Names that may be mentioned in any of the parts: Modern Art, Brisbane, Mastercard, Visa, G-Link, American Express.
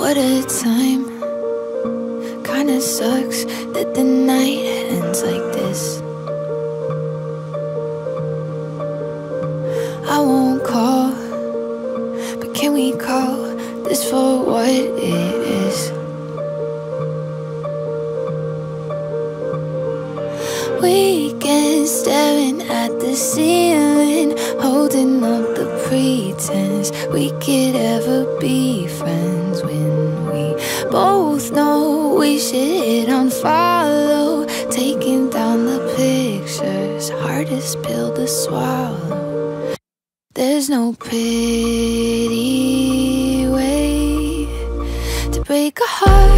What a time. Kinda sucks that the night ends like this. I won't call, but can we call this for what it is? Weekends staring at the ceiling, holding up the pretense we could ever be friends when we both know we should hit unfollow. Taking down the pictures, hardest pill to swallow. There's no pretty way to break a heart.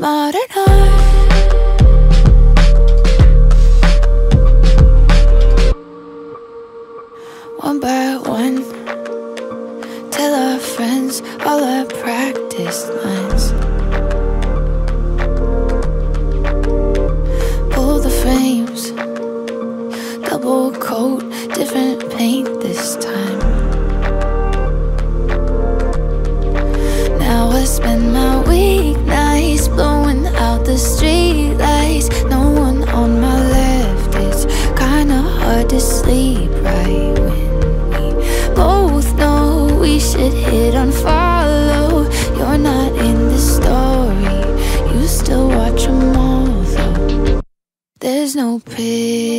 Modern art. One by one, tell our friends all our practiced lines. Pull the frames, double coat, different paint this time. Now I spend my weeknights blowing out the street lights. No one on my left, it's kinda hard to sleep right when we both know we should hit unfollow. You're not in the story, you still watch them all though. There's no pity.